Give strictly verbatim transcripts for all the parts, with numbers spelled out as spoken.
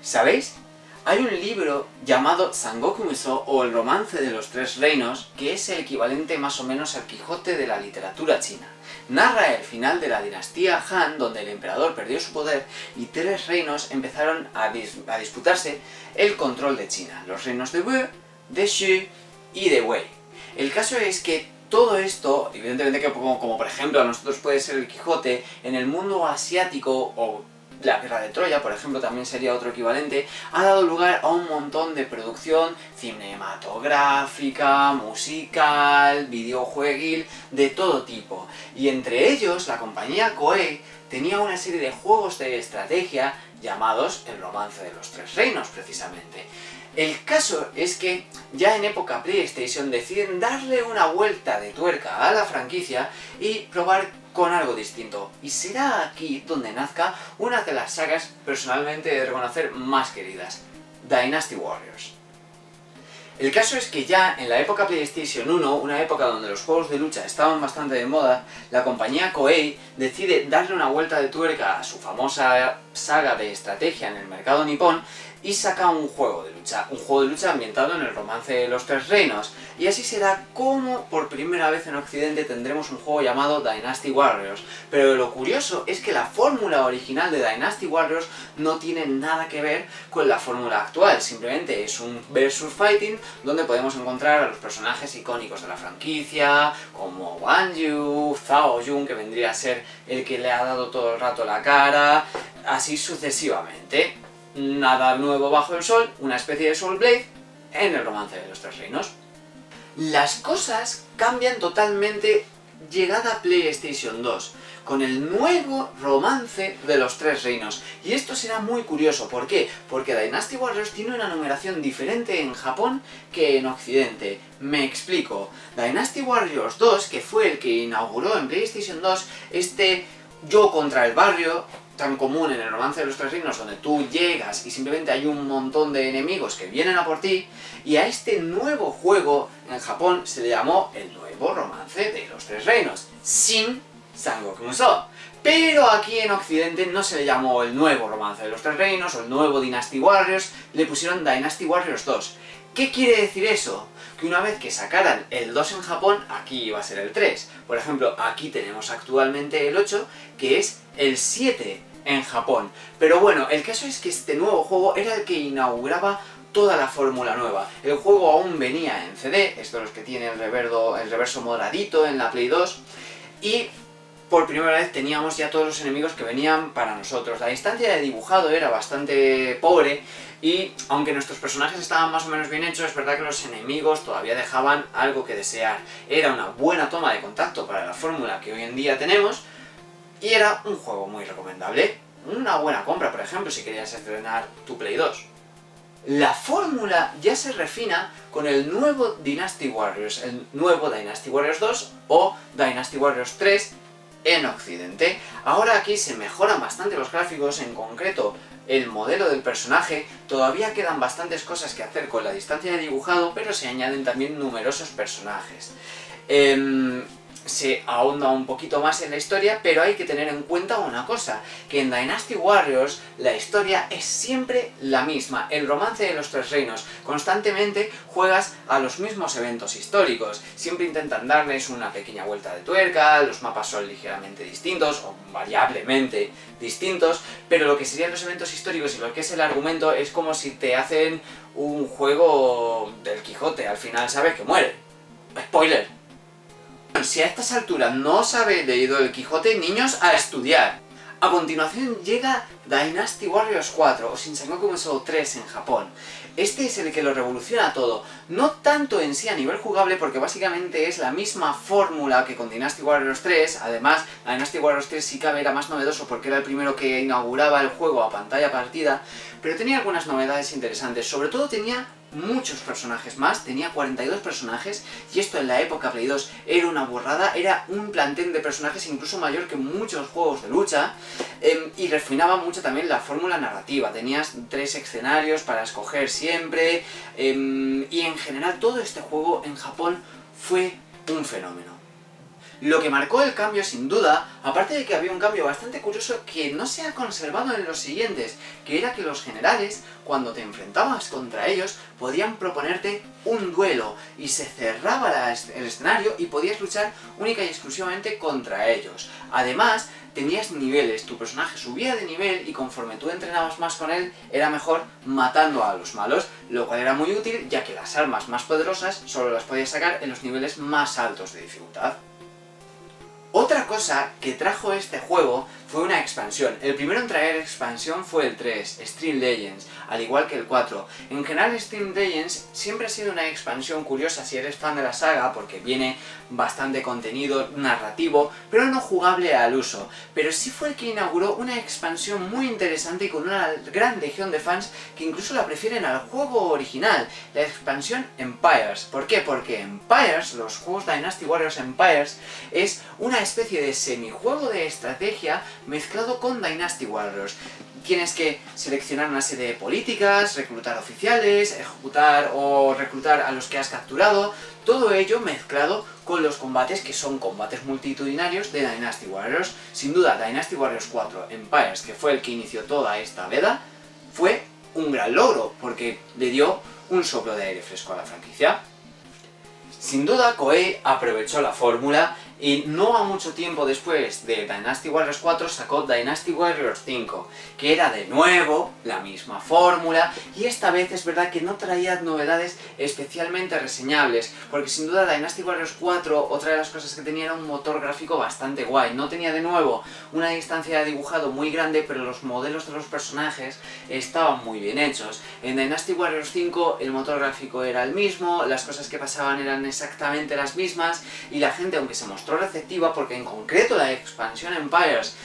¿Sabéis? Hay un libro llamado Sengoku Musou o el romance de los tres reinos, que es el equivalente más o menos al Quijote de la literatura china. Narra el final de la dinastía Han, donde el emperador perdió su poder y tres reinos empezaron a, dis a disputarse el control de China, los reinos de Wei, de Shu y de Wei. El caso es que todo esto, evidentemente que como, como por ejemplo a nosotros puede ser el Quijote, en el mundo asiático o la guerra de Troya, por ejemplo, también sería otro equivalente, ha dado lugar a un montón de producción cinematográfica, musical, videojueguil, de todo tipo. Y entre ellos, la compañía Koei tenía una serie de juegos de estrategia llamados El Romance de los Tres Reinos, precisamente. El caso es que ya en época PlayStation deciden darle una vuelta de tuerca a la franquicia y probar con algo distinto, y será aquí donde nazca una de las sagas personalmente de reconocer más queridas, Dynasty Warriors. El caso es que ya en la época PlayStation uno, una época donde los juegos de lucha estaban bastante de moda, la compañía Koei decide darle una vuelta de tuerca a su famosa saga de estrategia en el mercado nipón y saca un juego de lucha, un juego de lucha ambientado en el romance de los tres reinos, y así será como por primera vez en Occidente tendremos un juego llamado Dynasty Warriors, pero lo curioso es que la fórmula original de Dynasty Warriors no tiene nada que ver con la fórmula actual, simplemente es un versus fighting donde podemos encontrar a los personajes icónicos de la franquicia, como Guan Yu, Zhao Yun, que vendría a ser el que le ha dado todo el rato la cara, así sucesivamente. Nada nuevo bajo el sol, una especie de Soul Blade en el romance de los tres reinos. Las cosas cambian totalmente llegada a PlayStation dos, con el nuevo romance de los tres reinos. Y esto será muy curioso, ¿por qué? Porque Dynasty Warriors tiene una numeración diferente en Japón que en Occidente. Me explico. Dynasty Warriors dos, que fue el que inauguró en PlayStation dos este yo contra el barrio, tan común en el romance de los tres reinos, donde tú llegas y simplemente hay un montón de enemigos que vienen a por ti, y a este nuevo juego en Japón se le llamó el nuevo romance de los tres reinos, Shin Sangoku Musou. Pero aquí en Occidente no se le llamó el nuevo romance de los tres reinos o el nuevo Dynasty Warriors, le pusieron Dynasty Warriors dos. ¿Qué quiere decir eso? Que una vez que sacaran el dos en Japón, aquí iba a ser el tres. Por ejemplo, aquí tenemos actualmente el ocho, que es el siete en Japón. Pero bueno, el caso es que este nuevo juego era el que inauguraba toda la fórmula nueva. El juego aún venía en C D, esto es los que tiene el, reverdo, el reverso moradito en la Play dos, y por primera vez teníamos ya todos los enemigos que venían para nosotros. La distancia de dibujado era bastante pobre, y aunque nuestros personajes estaban más o menos bien hechos, es verdad que los enemigos todavía dejaban algo que desear. Era una buena toma de contacto para la fórmula que hoy en día tenemos, y era un juego muy recomendable. Una buena compra, por ejemplo, si querías estrenar tu Play dos. La fórmula ya se refina con el nuevo Dynasty Warriors, el nuevo Dynasty Warriors dos o Dynasty Warriors tres en Occidente. Ahora aquí se mejoran bastante los gráficos, en concreto el modelo del personaje, todavía quedan bastantes cosas que hacer con la distancia de dibujado, pero se añaden también numerosos personajes. Eh, se ahonda un poquito más en la historia, pero hay que tener en cuenta una cosa, que en Dynasty Warriors la historia es siempre la misma, el romance de los tres reinos. Constantemente juegas a los mismos eventos históricos, siempre intentan darles una pequeña vuelta de tuerca, los mapas son ligeramente distintos, o variablemente distintos, pero lo que serían los eventos históricos y lo que es el argumento es como si te hacen un juego del Quijote, al final sabes que muere. ¡Spoiler! Si a estas alturas no os habéis leído el Quijote, niños, a estudiar. A continuación llega Dynasty Warriors cuatro o Shin Sangoku Musou tres en Japón. Este es el que lo revoluciona todo, no tanto en sí a nivel jugable, porque básicamente es la misma fórmula que con Dynasty Warriors tres, además Dynasty Warriors tres sí cabe era más novedoso porque era el primero que inauguraba el juego a pantalla partida, pero tenía algunas novedades interesantes, sobre todo tenía muchos personajes más, tenía cuarenta y dos personajes, y esto en la época Play dos era una borrada, era un plantel de personajes incluso mayor que muchos juegos de lucha, eh, y refinaba mucho también la fórmula narrativa, tenías tres escenarios para escoger siempre, eh, y en general todo este juego en Japón fue un fenómeno. Lo que marcó el cambio sin duda, aparte de que había un cambio bastante curioso que no se ha conservado en los siguientes, que era que los generales, cuando te enfrentabas contra ellos, podían proponerte un duelo y se cerraba la es- el escenario y podías luchar única y exclusivamente contra ellos. Además, tenías niveles, tu personaje subía de nivel y conforme tú entrenabas más con él, era mejor matando a los malos, lo cual era muy útil ya que las armas más poderosas solo las podías sacar en los niveles más altos de dificultad. Otra cosa que trajo este juego fue una expansión. El primero en traer expansión fue el tres, Xtreme Legends, al igual que el cuatro. En general Xtreme Legends siempre ha sido una expansión curiosa si eres fan de la saga, porque viene bastante contenido narrativo, pero no jugable al uso. Pero sí fue el que inauguró una expansión muy interesante y con una gran legión de fans que incluso la prefieren al juego original, la expansión Empires. ¿Por qué? Porque Empires, los juegos Dynasty Warriors Empires, es una especie de semijuego de estrategia mezclado con Dynasty Warriors. Tienes que seleccionar una serie de políticas, reclutar oficiales, ejecutar o reclutar a los que has capturado, todo ello mezclado con los combates que son combates multitudinarios de Dynasty Warriors. Sin duda, Dynasty Warriors cuatro Empires, que fue el que inició toda esta veda, fue un gran logro porque le dio un soplo de aire fresco a la franquicia. Sin duda, Koei aprovechó la fórmula y no a mucho tiempo después de Dynasty Warriors cuatro sacó Dynasty Warriors cinco, que era de nuevo la misma fórmula, y esta vez es verdad que no traía novedades especialmente reseñables, porque sin duda Dynasty Warriors cuatro, otra de las cosas que tenía era un motor gráfico bastante guay, no tenía de nuevo una distancia de dibujado muy grande, pero los modelos de los personajes estaban muy bien hechos. En Dynasty Warriors cinco el motor gráfico era el mismo, las cosas que pasaban eran exactamente las mismas, y la gente, aunque se mostró receptiva, porque en concreto la expansión Empires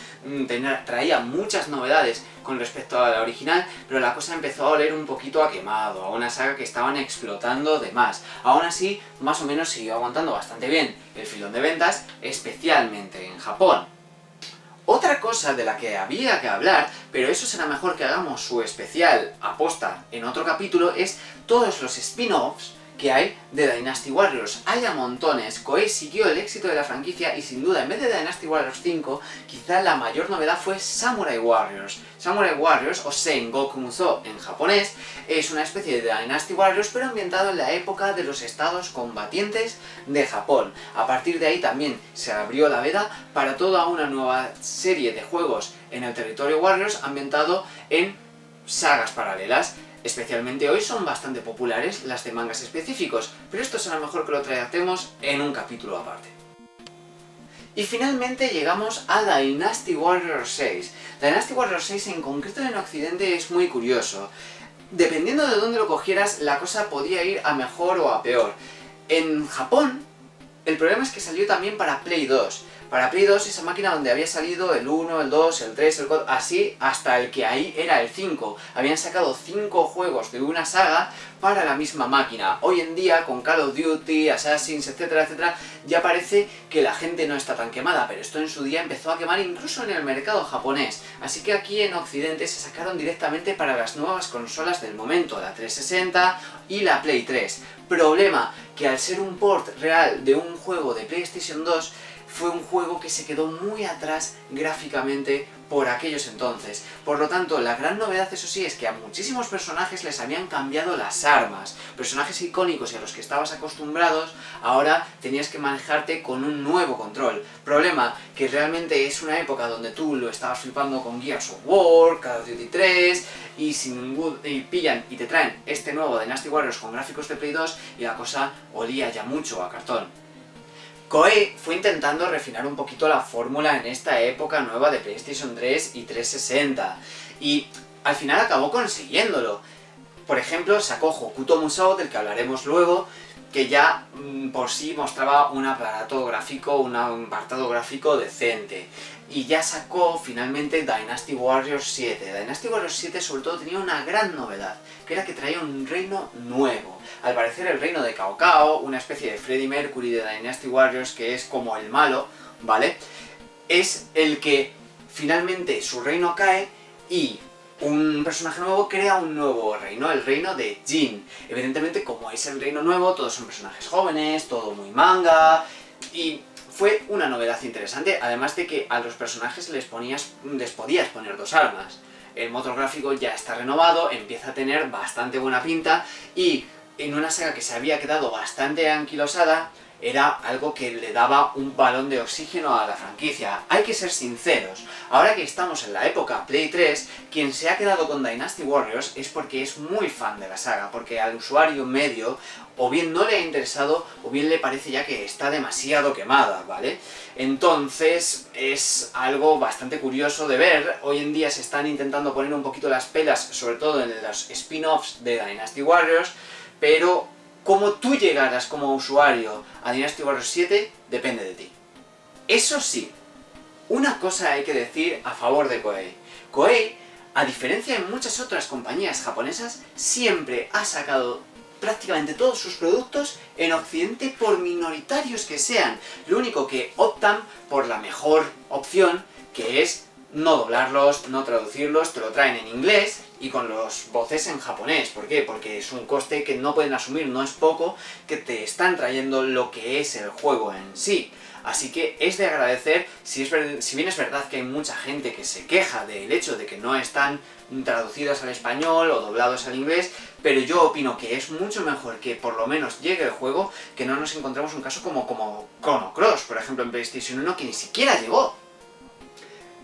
tenía, traía muchas novedades con respecto a la original, pero la cosa empezó a oler un poquito a quemado, a una saga que estaban explotando de más. Aún así, más o menos siguió aguantando bastante bien el filón de ventas, especialmente en Japón. Otra cosa de la que había que hablar, pero eso será mejor que hagamos su especial aposta en otro capítulo, es todos los spin-offs que hay de Dynasty Warriors. Hay a montones. Koei siguió el éxito de la franquicia y sin duda, en vez de Dynasty Warriors cinco, quizá la mayor novedad fue Samurai Warriors. Samurai Warriors, o Sengoku Musou en japonés, es una especie de Dynasty Warriors pero ambientado en la época de los estados combatientes de Japón. A partir de ahí también se abrió la veda para toda una nueva serie de juegos en el territorio Warriors ambientado en sagas paralelas. Especialmente hoy son bastante populares las de mangas específicos, pero esto será mejor que lo tratemos en un capítulo aparte. Y finalmente llegamos a Dynasty Warriors seis. Dynasty Warriors seis en concreto en Occidente es muy curioso. Dependiendo de dónde lo cogieras, la cosa podía ir a mejor o a peor. En Japón, el problema es que salió también para Play dos. Para Play dos, esa máquina donde había salido el uno, el dos, el tres, el cuatro, así hasta el que ahí era el cinco. Habían sacado cinco juegos de una saga para la misma máquina. Hoy en día, con Call of Duty, Assassins, etcétera, etcétera, ya parece que la gente no está tan quemada, pero esto en su día empezó a quemar incluso en el mercado japonés. Así que aquí en Occidente se sacaron directamente para las nuevas consolas del momento, la trescientos sesenta y la Play tres. Problema, que al ser un port real de un juego de PlayStation dos, fue un juego que se quedó muy atrás gráficamente por aquellos entonces. Por lo tanto, la gran novedad, eso sí, es que a muchísimos personajes les habían cambiado las armas. Personajes icónicos y a los que estabas acostumbrados, ahora tenías que manejarte con un nuevo control. Problema, que realmente es una época donde tú lo estabas flipando con Gears of War, Call of Duty tres, y, sin ningún, y pillan y te traen este nuevo Dynasty Warriors con gráficos de Play dos y la cosa olía ya mucho a cartón. Koei fue intentando refinar un poquito la fórmula en esta época nueva de PlayStation tres y trescientos sesenta, y al final acabó consiguiéndolo. Por ejemplo, sacó Hokuto Musou, del que hablaremos luego, que ya mmm, por sí mostraba un aparato gráfico, un apartado gráfico decente. Y ya sacó finalmente Dynasty Warriors siete. Dynasty Warriors siete sobre todo tenía una gran novedad, que era que traía un reino nuevo. Al parecer el reino de Cao Cao, una especie de Freddie Mercury de Dynasty Warriors que es como el malo, ¿vale? Es el que finalmente su reino cae y un personaje nuevo crea un nuevo reino, el reino de Jin. Evidentemente, como es el reino nuevo, todos son personajes jóvenes, todo muy manga, y fue una novedad interesante, además de que a los personajes les, ponías, les podías poner dos armas. El motor gráfico ya está renovado, empieza a tener bastante buena pinta, y en una saga que se había quedado bastante anquilosada, era algo que le daba un balón de oxígeno a la franquicia. Hay que ser sinceros, ahora que estamos en la época Play tres, quien se ha quedado con Dynasty Warriors es porque es muy fan de la saga, porque al usuario medio o bien no le ha interesado o bien le parece ya que está demasiado quemada, ¿vale? Entonces es algo bastante curioso de ver. Hoy en día se están intentando poner un poquito las pelas, sobre todo en los spin-offs de Dynasty Warriors, pero cómo tú llegaras como usuario a Dynasty Warriors siete depende de ti. Eso sí, una cosa hay que decir a favor de Koei. Koei, a diferencia de muchas otras compañías japonesas, siempre ha sacado prácticamente todos sus productos en Occidente, por minoritarios que sean. Lo único que optan por la mejor opción, que es no doblarlos, no traducirlos, te lo traen en inglés y con los voces en japonés. ¿Por qué? Porque es un coste que no pueden asumir, no es poco, que te están trayendo lo que es el juego en sí. Así que es de agradecer, si, es, si bien es verdad que hay mucha gente que se queja del hecho de que no están traducidos al español o doblados al inglés, pero yo opino que es mucho mejor que por lo menos llegue el juego, que no nos encontremos un caso como, como Chrono Cross, por ejemplo, en PlayStation uno, que ni siquiera llegó.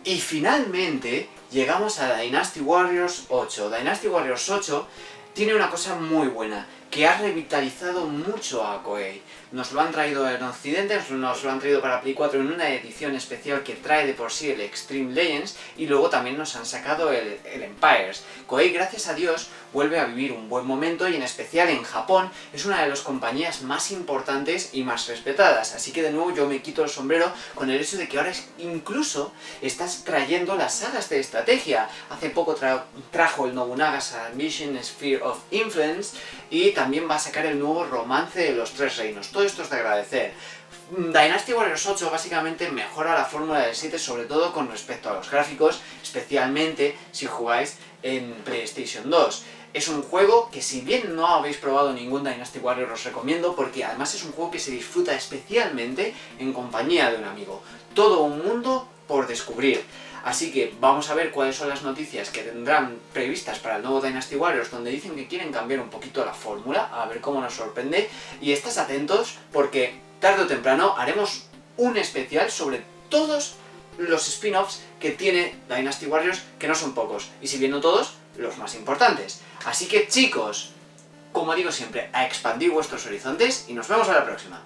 Y finalmente llegamos a Dynasty Warriors ocho. Dynasty Warriors ocho tiene una cosa muy buena, que ha revitalizado mucho a Koei. Nos lo han traído en Occidente, nos lo han traído para Play cuatro en una edición especial que trae de por sí el Xtreme Legends, y luego también nos han sacado el, el Empires. Koei, gracias a Dios, vuelve a vivir un buen momento, y en especial en Japón es una de las compañías más importantes y más respetadas. Así que de nuevo yo me quito el sombrero con el hecho de que ahora es, incluso estás trayendo las sagas de estrategia. Hace poco tra trajo el Nobunaga's Ambition Sphere of Influence, y también va a sacar el nuevo romance de los tres reinos. Todo esto es de agradecer. Dynasty Warriors ocho básicamente mejora la fórmula del siete, sobre todo con respecto a los gráficos, especialmente si jugáis en PlayStation dos. Es un juego que, si bien no habéis probado ningún Dynasty Warriors, os recomiendo, porque además es un juego que se disfruta especialmente en compañía de un amigo. Todo un mundo por descubrir. Así que vamos a ver cuáles son las noticias que tendrán previstas para el nuevo Dynasty Warriors, donde dicen que quieren cambiar un poquito la fórmula, a ver cómo nos sorprende. Y estás atentos, porque tarde o temprano haremos un especial sobre todos los spin-offs que tiene Dynasty Warriors, que no son pocos, y si bien no todos, los más importantes. Así que, chicos, como digo siempre, a expandir vuestros horizontes y nos vemos a la próxima.